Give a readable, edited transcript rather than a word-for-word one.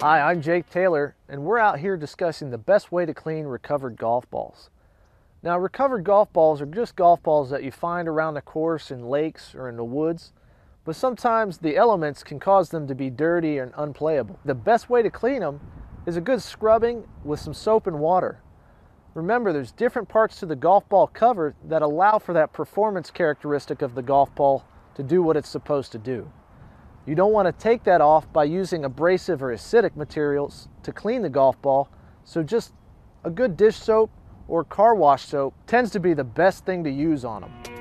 Hi, I'm Jake Taylor, and we're out here discussing the best way to clean recovered golf balls. Now, recovered golf balls are just golf balls that you find around the course in lakes or in the woods, but sometimes the elements can cause them to be dirty and unplayable. The best way to clean them is a good scrubbing with some soap and water. Remember, there's different parts to the golf ball cover that allow for that performance characteristic of the golf ball to do what it's supposed to do. You don't want to take that off by using abrasive or acidic materials to clean the golf ball, so just a good dish soap or car wash soap tends to be the best thing to use on them.